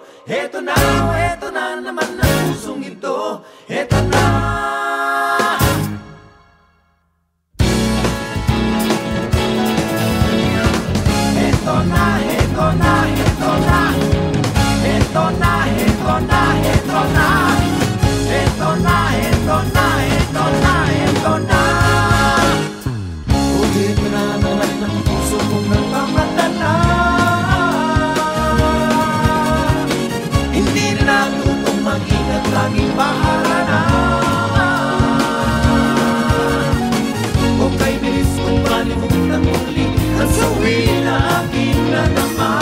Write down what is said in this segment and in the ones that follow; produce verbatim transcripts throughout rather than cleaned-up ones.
ito. Heto na, heto na naman ang pusong ito. Heto na. Heto na, heto na, heto na. Heto na, heto na, heto na. Heto na, heto na, heto na, heto na. Ulit na naman ang puso kong nagpamatala. At laging paaralan, kung kay bilis kong palimutan muli ang sawi na aking nanama.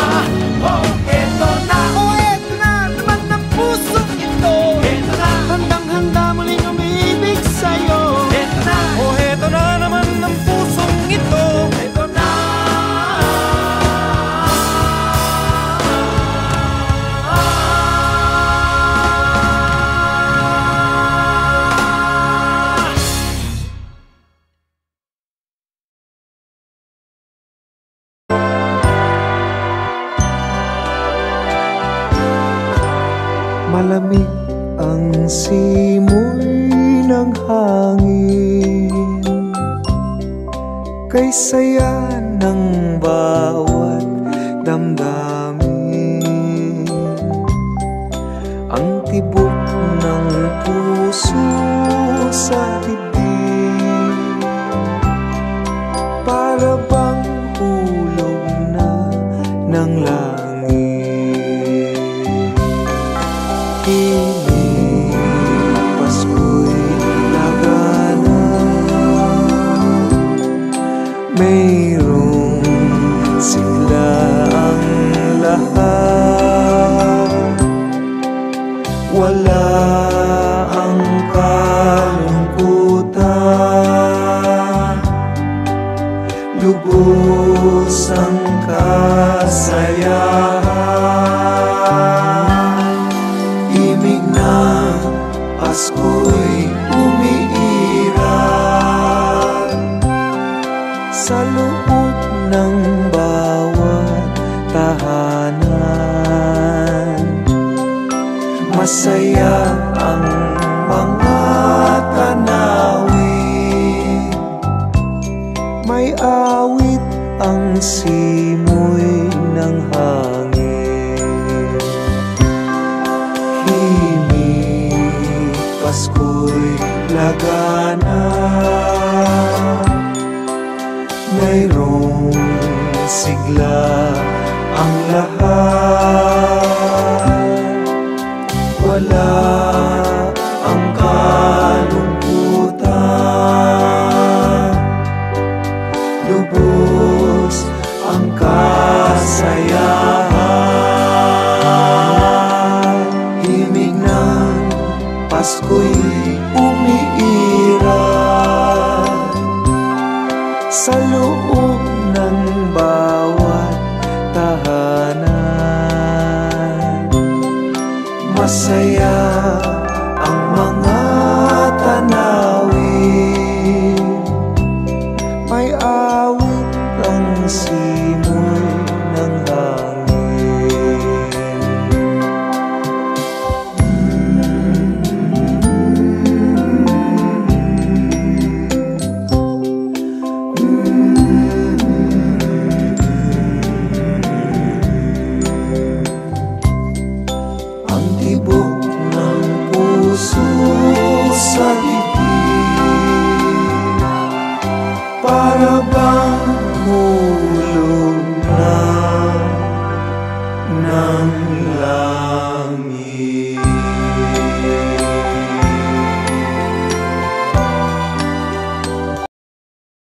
Oh, eto na, oh, eto na naman ang puso ito. Eto na, handang-handa muling umibig sa'yo. Eto na, oh, eto na naman ang puso ito. Eto na. Malamig ang simoy ng hangin, kay saya ng bawat damdamin. Ang tibok ng puso sa dibdib, para bang hulog na ng langit. Mayroong sigla ang lahat, wala ang kalungkutan, lubos ang kasayahan. Imig na Pasko'y umiira sa loob ng bawat tahanan. Masaya ang mga tanawin, may awit ang simoy ng hangin. Himig Pasko'y lagana, mayroong sigla ang lahat, wala ang kalungkutan, lubos ang kasayahan. Himig ng Pasko'y umiira sa loob ng bawat tahanan. Masaya